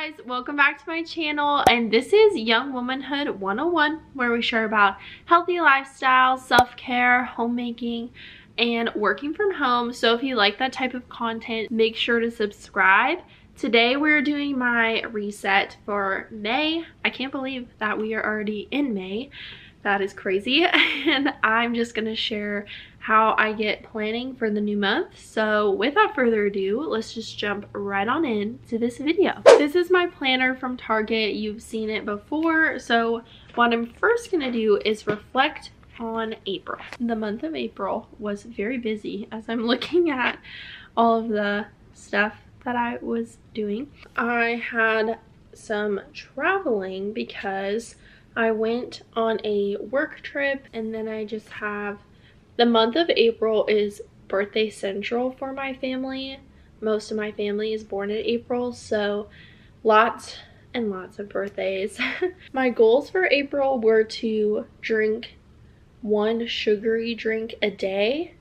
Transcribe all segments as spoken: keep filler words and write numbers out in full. guys, welcome back to my channel, and this is Young Womanhood one oh one, where we share about healthy lifestyles, self-care, homemaking, and working from home. So if you like that type of content, make sure to subscribe. Today we're doing my reset for May. I can't believe that we are already in May. That is crazy. And I'm just gonna share how I get planning for the new month. So without further ado, let's just jump right on in to this video. This is my planner from Target. You've seen it before. So what I'm first gonna do is reflect on April. The month of April was very busy, as I'm looking at all of the stuff that I was doing. I had some traveling because I went on a work trip, and then I just have the month of April is birthday central for my family. Most of my family is born in April, so lots and lots of birthdays. My goals for April were to drink one sugary drink a day.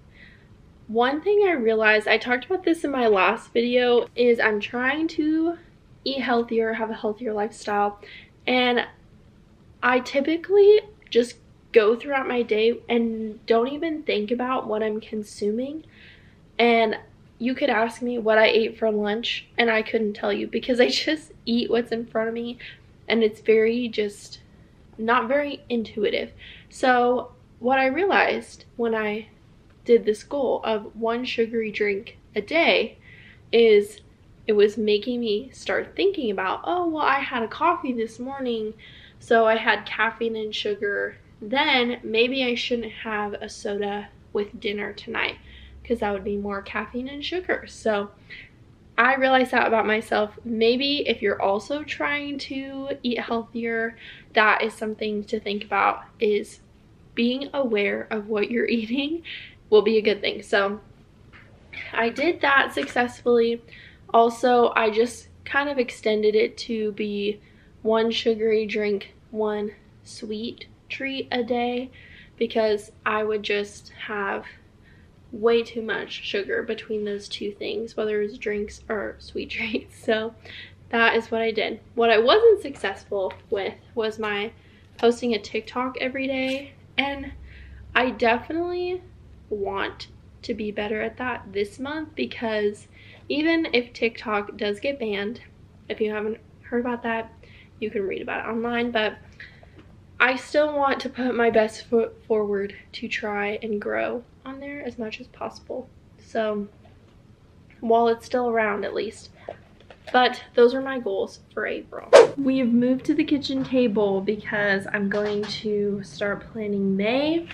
One thing I realized, I talked about this in my last video, is I'm trying to eat healthier, have a healthier lifestyle, and I typically just go throughout my day and don't even think about what I'm consuming. And you could ask me what I ate for lunch and I couldn't tell you, because I just eat what's in front of me, and it's very just not very intuitive. So what I realized when I did this goal of one sugary drink a day is it was making me start thinking about, oh, well, I had a coffee this morning, so I had caffeine and sugar. Then maybe I shouldn't have a soda with dinner tonight, because that would be more caffeine and sugar. So I realized that about myself. Maybe if you're also trying to eat healthier, that is something to think about, is being aware of what you're eating will be a good thing. So I did that successfully. Also, I just kind of extended it to be one sugary drink, one sweet treat a day, because I would just have way too much sugar between those two things, whether it was drinks or sweet treats. So that is what I did. What I wasn't successful with was my posting a TikTok every day, and I definitely want to be better at that this month, because even if TikTok does get banned, if you haven't heard about that, you can read about it online, but I still want to put my best foot forward to try and grow on there as much as possible. So while it's still around, at least. But those are my goals for April. We've moved to the kitchen table because I'm going to start planning May.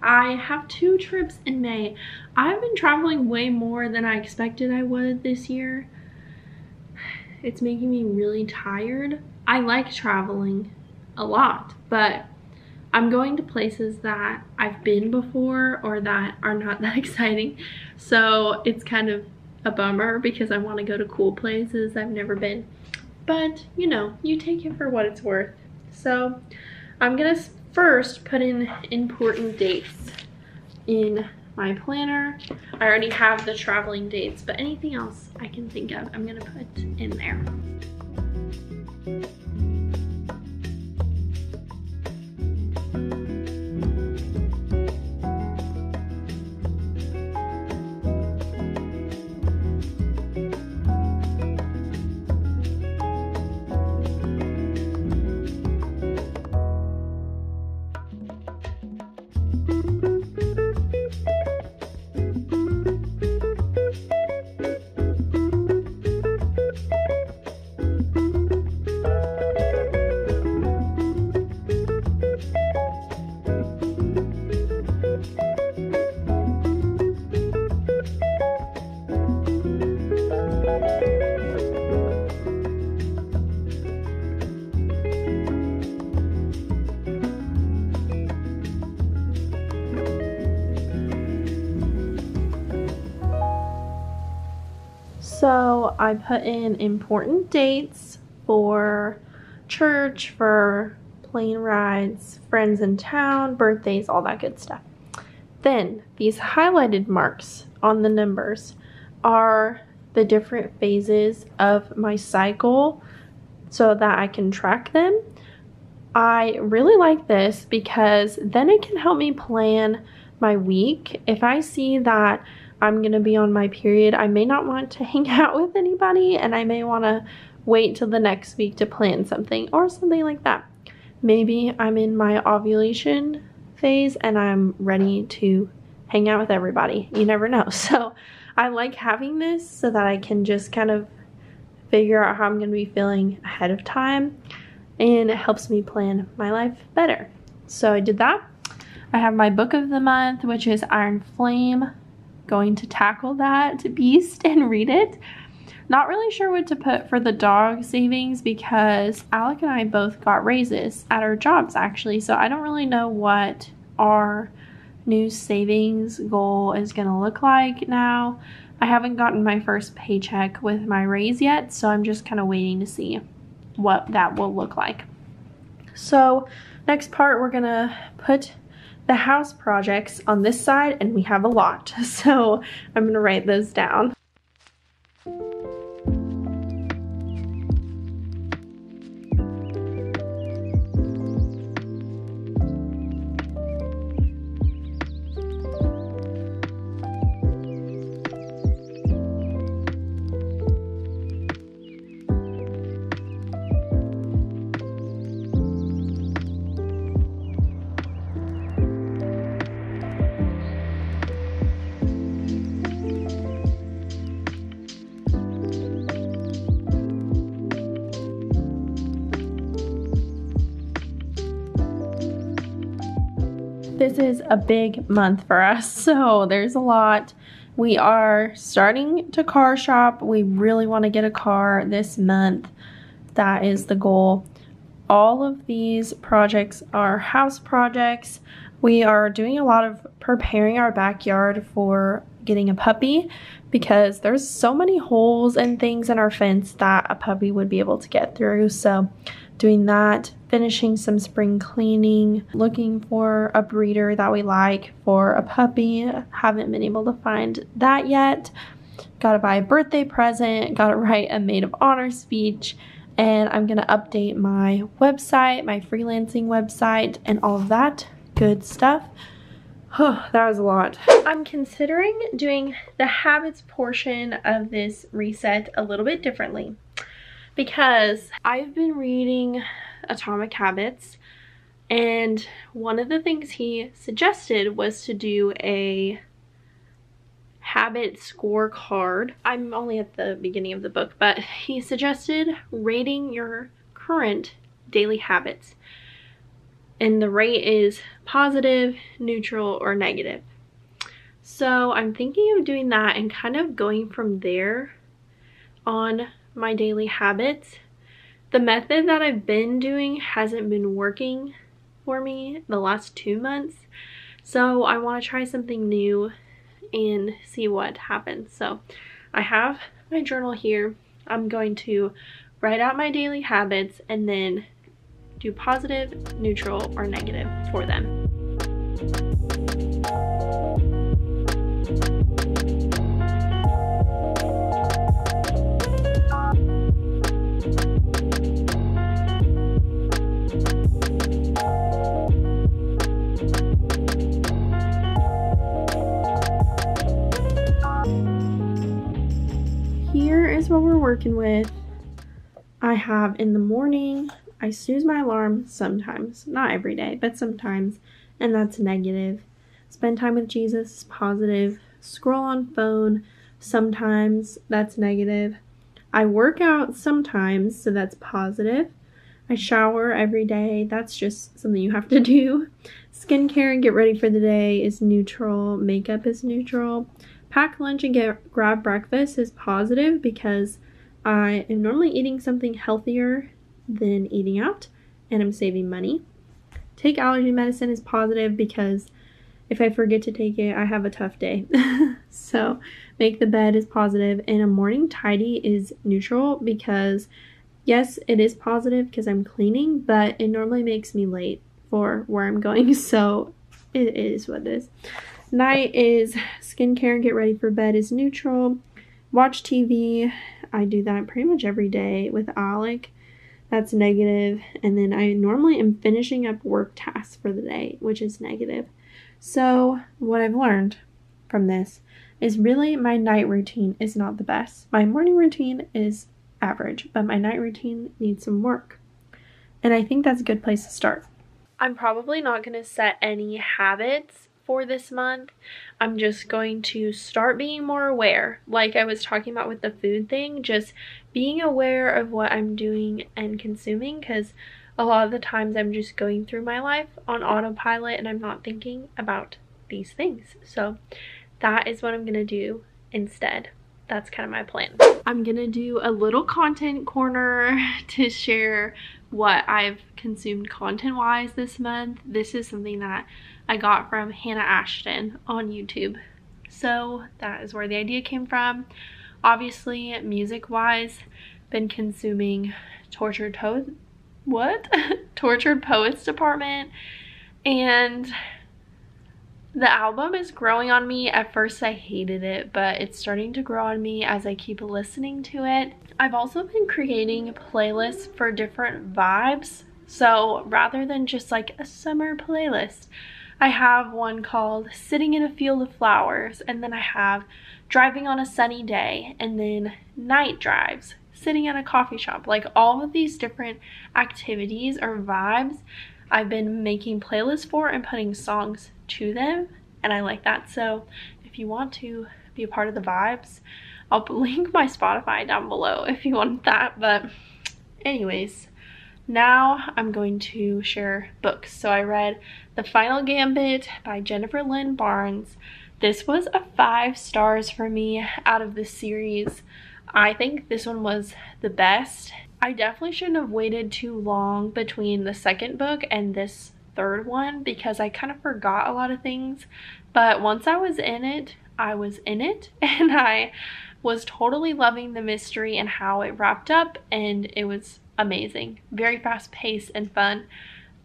I have two trips in May. I've been traveling way more than I expected I would this year. It's making me really tired. I like traveling a lot, but I'm going to places that I've been before or that are not that exciting. So it's kind of a bummer, because I want to go to cool places I've never been. But, you know, you take it for what it's worth. So I'm going to first put in important dates in my planner. I already have the traveling dates, but anything else I can think of, I'm gonna put in there. So I put in important dates for church, for plane rides, friends in town, birthdays, all that good stuff. Then these highlighted marks on the numbers are the different phases of my cycle so that I can track them. I really like this because then it can help me plan my week. If I see that I'm going to be on my period, I may not want to hang out with anybody, and I may want to wait till the next week to plan something or something like that. Maybe I'm in my ovulation phase and I'm ready to hang out with everybody. You never know. So I like having this so that I can just kind of figure out how I'm going to be feeling ahead of time, and it helps me plan my life better. So I did that. I have my book of the month, which is Iron Flame. Going to tackle that beast and read it. Not really sure what to put for the dog savings because Alec and I both got raises at our jobs actually, so I don't really know what our new savings goal is going to look like now. I haven't gotten my first paycheck with my raise yet, so I'm just kind of waiting to see what that will look like. So next part, we're gonna put the house projects on this side, and we have a lot, so I'm gonna write those down. This is a big month for us, so there's a lot. We are starting to car shop. We really want to get a car this month. That is the goal. All of these projects are house projects. We are doing a lot of preparing our backyard for getting a puppy because there's so many holes and things in our fence that a puppy would be able to get through, so doing that, finishing some spring cleaning, looking for a breeder that we like for a puppy. Haven't been able to find that yet. Gotta buy a birthday present, gotta write a maid of honor speech, and I'm gonna update my website, my freelancing website, and all of that good stuff. Oh, that was a lot. I'm considering doing the habits portion of this reset a little bit differently, because I've been reading Atomic Habits, and one of the things he suggested was to do a habit scorecard. I'm only at the beginning of the book, but he suggested rating your current daily habits, and the rate is positive, neutral, or negative. So I'm thinking of doing that and kind of going from there on my daily habits. The method that I've been doing hasn't been working for me the last two months, so I want to try something new and see what happens. So I have my journal here. I'm going to write out my daily habits and then do positive, neutral, or negative for them. What we're working with. I have in the morning, I snooze my alarm sometimes, not every day, but sometimes, and that's negative. Spend time with Jesus, positive. Scroll on phone, sometimes, that's negative. I work out sometimes, so that's positive. I shower every day, that's just something you have to do. Skincare and get ready for the day is neutral. Makeup is neutral. Pack lunch and get grab breakfast is positive because I am normally eating something healthier than eating out, and I'm saving money. Take allergy medicine is positive because if I forget to take it, I have a tough day. So make the bed is positive, and a morning tidy is neutral because yes, it is positive because I'm cleaning, but it normally makes me late for where I'm going, so it is what it is. Night is skincare and get ready for bed is neutral. watch T V. I do that pretty much every day with Alec. That's negative. And then I normally am finishing up work tasks for the day, which is negative. So what I've learned from this is really my night routine is not the best. My morning routine is average, but my night routine needs some work. And I think that's a good place to start. I'm probably not going to set any habits for this month. I'm just going to start being more aware. Like I was talking about with the food thing, just being aware of what I'm doing and consuming, because a lot of the times I'm just going through my life on autopilot and I'm not thinking about these things. So that is what I'm going to do instead. That's kind of my plan. I'm going to do a little content corner to share what I've consumed content-wise this month. This is something that I got from Hannah Ashton on YouTube. So that is where the idea came from. Obviously, music-wise, been consuming Tortured Poets, what? Tortured Poets Department, and the album is growing on me. At first I hated it, but it's starting to grow on me as I keep listening to it. I've also been creating playlists for different vibes. So rather than just like a summer playlist, I have one called Sitting in a Field of Flowers, and then I have Driving on a Sunny Day, and then Night Drives, Sitting at a Coffee Shop. Like all of these different activities or vibes I've been making playlists for and putting songs to them, and I like that. So if you want to be a part of the vibes, I'll link my Spotify down below if you want that. But anyways, now I'm going to share books. So I read The Final Gambit by Jennifer Lynn Barnes. This was a five stars for me out of the series. I think this one was the best. I definitely shouldn't have waited too long between the second book and this third one, because I kind of forgot a lot of things, but once I was in it, I was in it, and I was totally loving the mystery and how it wrapped up, and it was amazing. Very fast paced and fun,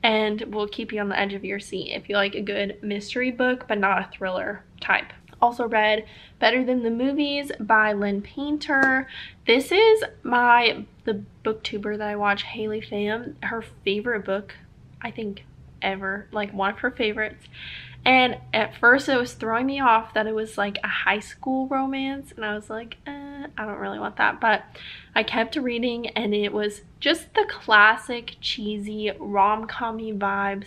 and will keep you on the edge of your seat if you like a good mystery book but not a thriller type. Also read Better Than the Movies by Lynn Painter. This is my the booktuber that I watch, Hailey Pham, her favorite book I think ever, like one of her favorites. And at first it was throwing me off that it was like a high school romance, and I was like, eh, I don't really want that, but I kept reading and it was just the classic cheesy rom-com-y vibes,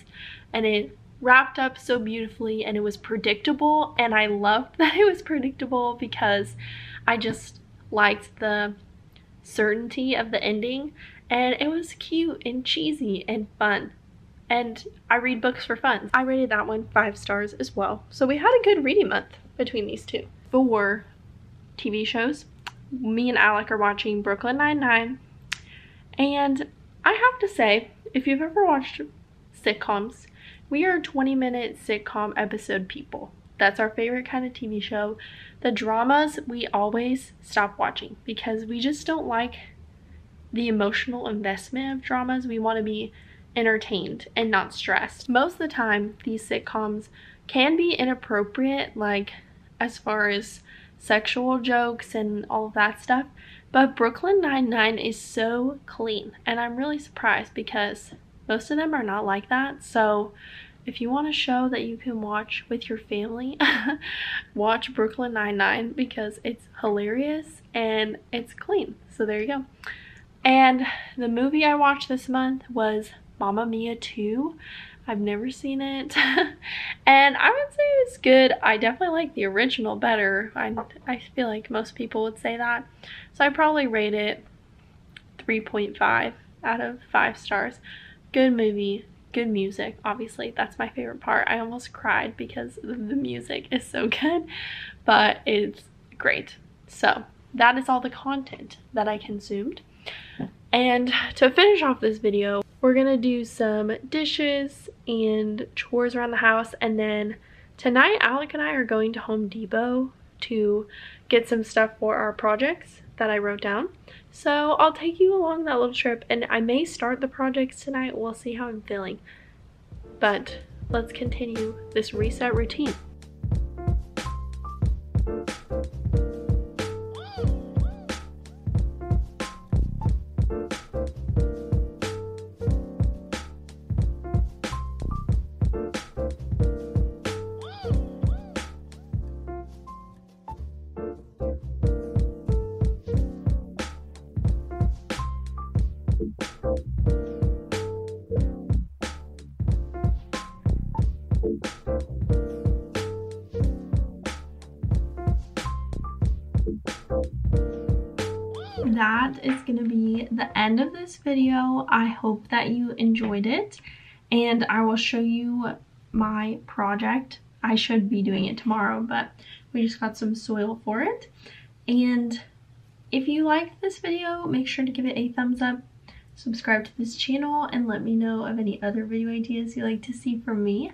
and it wrapped up so beautifully, and it was predictable, and I loved that it was predictable because I just liked the certainty of the ending, and it was cute and cheesy and fun. And I read books for fun. I rated that one five stars as well. So we had a good reading month between these two. For T V shows, me and Alec are watching Brooklyn Nine-Nine. And I have to say, if you've ever watched sitcoms, we are twenty minute sitcom episode people. That's our favorite kind of T V show. The dramas, we always stop watching because we just don't like the emotional investment of dramas. We want to be entertained and not stressed. Most of the time these sitcoms can be inappropriate, like as far as sexual jokes and all of that stuff, but Brooklyn Nine-Nine is so clean, and I'm really surprised because most of them are not like that. So if you want a show that you can watch with your family, watch Brooklyn Nine-Nine because it's hilarious and it's clean. So there you go. And the movie I watched this month was Mamma Mia two. I've never seen it. And I would say it's good. I definitely like the original better. I, I feel like most people would say that. So I probably rate it three point five out of five stars. Good movie, good music. Obviously, that's my favorite part. I almost cried because the music is so good, but it's great. So that is all the content that I consumed. And to finish off this video, we're gonna do some dishes and chores around the house, and then tonight Alec and I are going to Home Depot to get some stuff for our projects that I wrote down. So I'll take you along that little trip, and I may start the projects tonight. We'll see how I'm feeling. But let's continue this reset routine. is going to be the end of this video. I hope that you enjoyed it, and I will show you my project. I should be doing it tomorrow, but we just got some soil for it. And if you liked this video, make sure to give it a thumbs up, subscribe to this channel, and let me know of any other video ideas you'd like to see from me,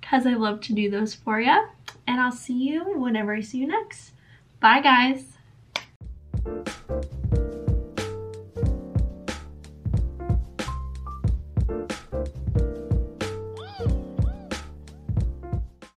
because I love to do those for you. And I'll see you whenever I see you next. Bye, guys!